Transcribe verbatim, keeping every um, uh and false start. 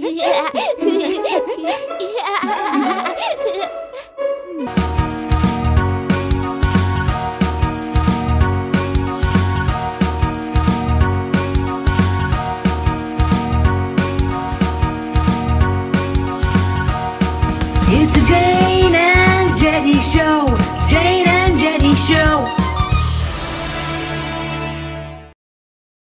Yeah.